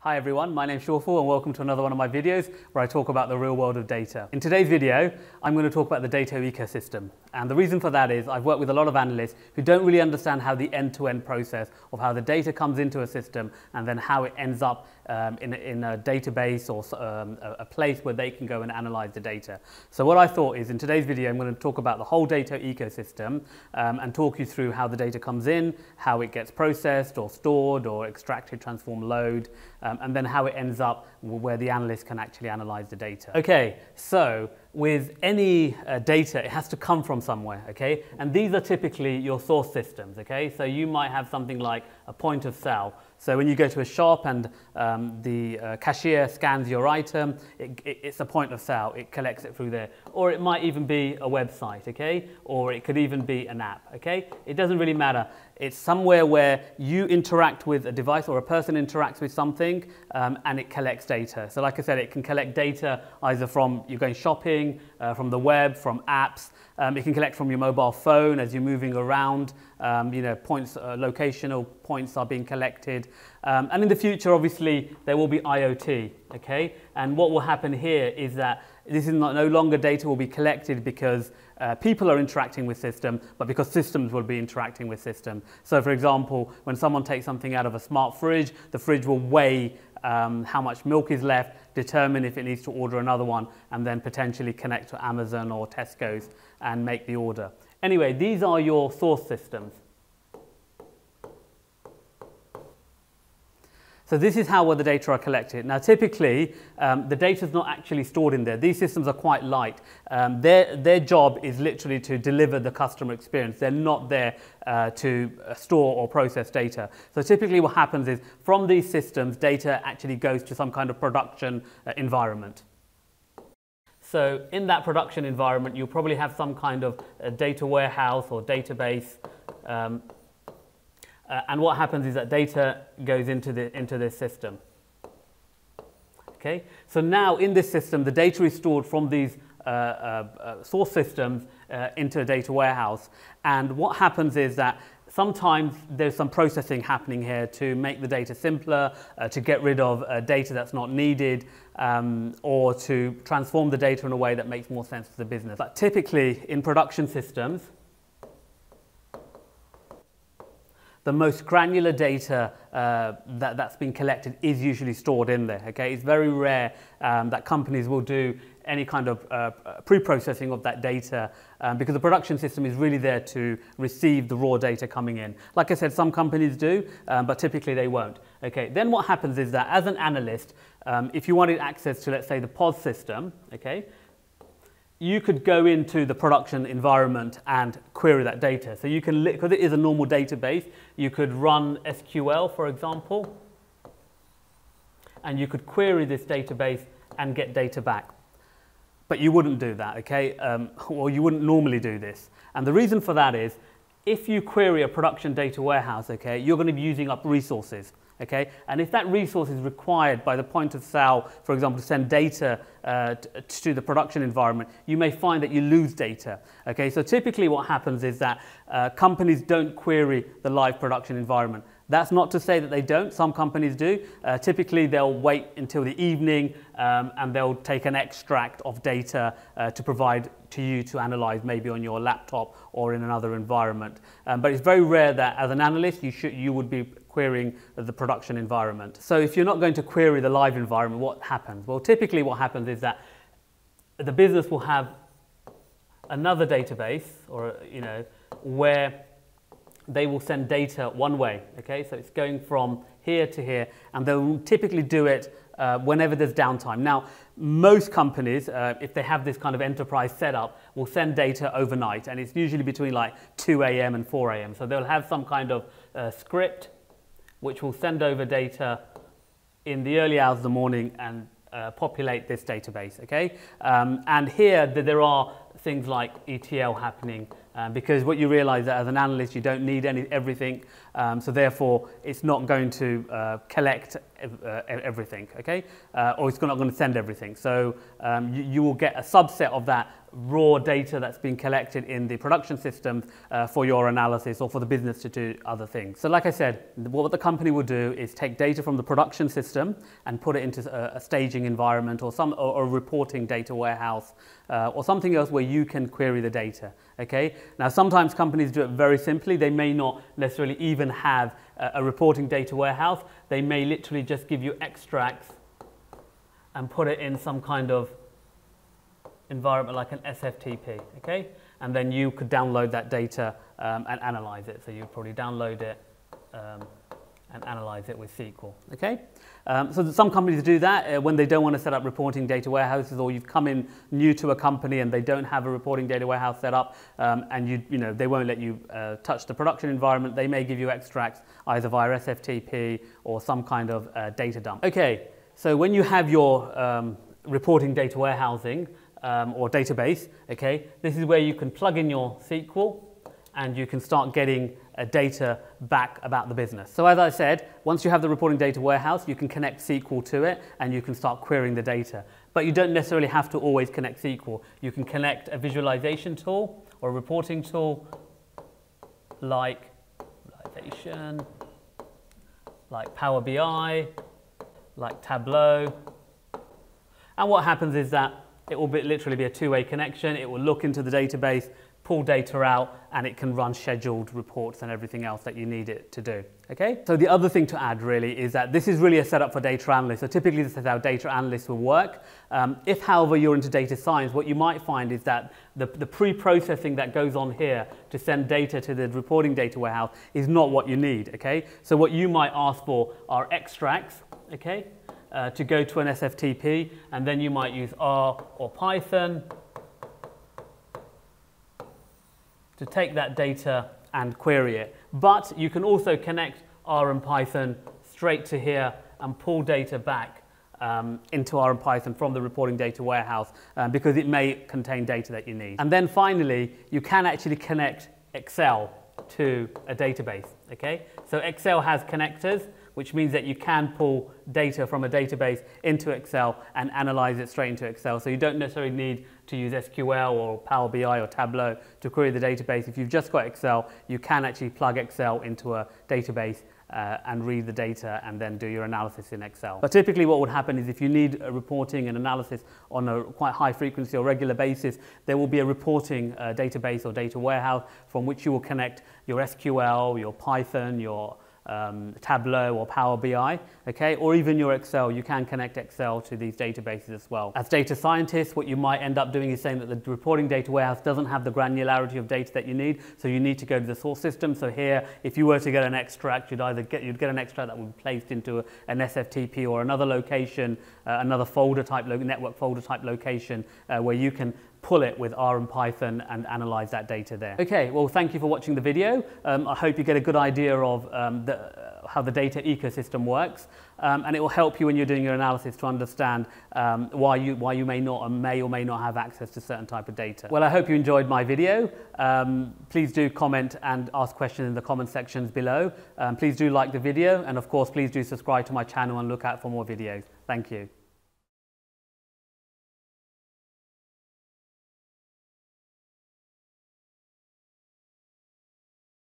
Hi everyone, my name's Shorful and welcome to another one of my videos where I talk about the real world of data. In today's video, I'm going to talk about the data ecosystem. And the reason for that is I've worked with a lot of analysts who don't really understand how the end-to-end process of how the data comes into a system and then how it ends up in a database or a place where they can go and analyze the data. So what I thought is in today's video, I'm going to talk about the whole data ecosystem and talk you through how the data comes in, how it gets processed or stored or extracted, transformed, load. And then how it ends up where the analyst can actually analyze the data. Okay, so with any data, it has to come from somewhere, okay? And these are typically your source systems, okay? So you might have something like a point of sale. So when you go to a shop and the cashier scans your item, it's a point of sale, it collects it through there. Or it might even be a website, okay? Or it could even be an app, okay? It doesn't really matter. It's somewhere where you interact with a device or a person interacts with something and it collects data. So like I said, it can collect data either from you going shopping, from the web, from apps. It can collect from your mobile phone as you're moving around. You know, points, locational points are being collected. And in the future, obviously, there will be IoT, okay? And what will happen here is that this is no longer data will be collected because people are interacting with system, but because systems will be interacting with system. So for example, when someone takes something out of a smart fridge, the fridge will weigh how much milk is left, determine if it needs to order another one, and then potentially connect to Amazon or Tesco's and make the order. Anyway, these are your source systems. So this is how the data are collected. Now typically, the data is not actually stored in there. These systems are quite light. Their job is literally to deliver the customer experience. They're not there to store or process data. So typically what happens is from these systems, data actually goes to some kind of production environment. So in that production environment, you'll probably have some kind of data warehouse or database. And what happens is that data goes into this system. Okay? So now in this system, the data is stored from these source systems into a data warehouse. And what happens is that sometimes there's some processing happening here to make the data simpler, to get rid of data that's not needed, or to transform the data in a way that makes more sense to the business. But typically in production systems, the most granular data that's been collected is usually stored in there, okay? It's very rare that companies will do any kind of pre-processing of that data because the production system is really there to receive the raw data coming in. Like I said, some companies do, but typically they won't. Okay, then what happens is that as an analyst, if you wanted access to, let's say, the POS system, okay, you could go into the production environment and query that data. So you can, because it is a normal database, you could run SQL, for example, and you could query this database and get data back. But you wouldn't do that, okay? Or you wouldn't normally do this. And the reason for that is, if you query a production data warehouse, okay, you're going to be using up resources. Okay? And if that resource is required by the point of sale, for example, to send data to the production environment, you may find that you lose data. Okay? So typically what happens is that companies don't query the live production environment. That's not to say that they don't. Some companies do. Typically, they'll wait until the evening and they'll take an extract of data to provide to you to analyze maybe on your laptop or in another environment. But it's very rare that as an analyst, you would be querying the production environment. So if you're not going to query the live environment, what happens? Well, typically what happens is that the business will have another database or, you know, where they will send data one way, okay? So it's going from here to here, and they'll typically do it whenever there's downtime. Now, most companies, if they have this kind of enterprise setup, will send data overnight, and it's usually between like 2 a.m. and 4 a.m. So they'll have some kind of script which will send over data in the early hours of the morning and populate this database, okay? And here, there are things like ETL happening, because what you realize that as an analyst, you don't need everything, so therefore it's not going to collect everything, okay? Or it's not going to send everything. So you will get a subset of that raw data that's been collected in the production systems for your analysis or for the business to do other things. So like I said, what the company will do is take data from the production system and put it into a staging environment or some or a reporting data warehouse or something else where you can query the data. Okay? Now sometimes companies do it very simply. They may not necessarily even have a reporting data warehouse. They may literally just give you extracts and put it in some kind of environment like an SFTP, okay? And then you could download that data and analyze it. So you'd probably download it and analyze it with SQL, okay? So some companies do that when they don't want to set up reporting data warehouses, or you've come in new to a company and they don't have a reporting data warehouse set up, and you know, they won't let you touch the production environment. They may give you extracts either via SFTP or some kind of data dump. Okay, so when you have your reporting data warehousing, or database, okay, this is where you can plug in your SQL and you can start getting data back about the business. So as I said, once you have the reporting data warehouse, you can connect SQL to it and you can start querying the data. But you don't necessarily have to always connect SQL. You can connect a visualization tool or a reporting tool like visualization, like Power BI, like Tableau. And what happens is that it will literally be a two-way connection. It will look into the database, pull data out, and it can run scheduled reports and everything else that you need it to do. Okay? So the other thing to add really is that this is really a setup for data analysts. So typically this is how data analysts will work. If, however, you're into data science, what you might find is that the pre-processing that goes on here to send data to the reporting data warehouse is not what you need. Okay? So what you might ask for are extracts, okay? To go to an SFTP, and then you might use R or Python to take that data and query it. But you can also connect R and Python straight to here and pull data back into R and Python from the reporting data warehouse because it may contain data that you need. And then finally, you can actually connect Excel to a database. Okay? So Excel has connectors, which means that you can pull data from a database into Excel and analyze it straight into Excel. So you don't necessarily need to use SQL or Power BI or Tableau to query the database. If you've just got Excel, you can actually plug Excel into a database and read the data and then do your analysis in Excel. But typically what would happen is if you need a reporting and analysis on a quite high frequency or regular basis, there will be a reporting database or data warehouse from which you will connect your SQL, your Python, your Tableau or Power BI, okay, or even your Excel. You can connect Excel to these databases as well. As data scientists, what you might end up doing is saying that the reporting data warehouse doesn't have the granularity of data that you need, so you need to go to the source system. So here, if you were to get an extract, you'd get an extract that would be placed into an SFTP or another location, another folder type, network folder type location where you can pull it with R and Python and analyze that data there. Okay, well, thank you for watching the video. I hope you get a good idea of how the data ecosystem works, and it will help you when you're doing your analysis to understand why you may or may not have access to certain type of data. Well, I hope you enjoyed my video. Please do comment and ask questions in the comment sections below. Please do like the video, and of course, please do subscribe to my channel and look out for more videos. Thank you.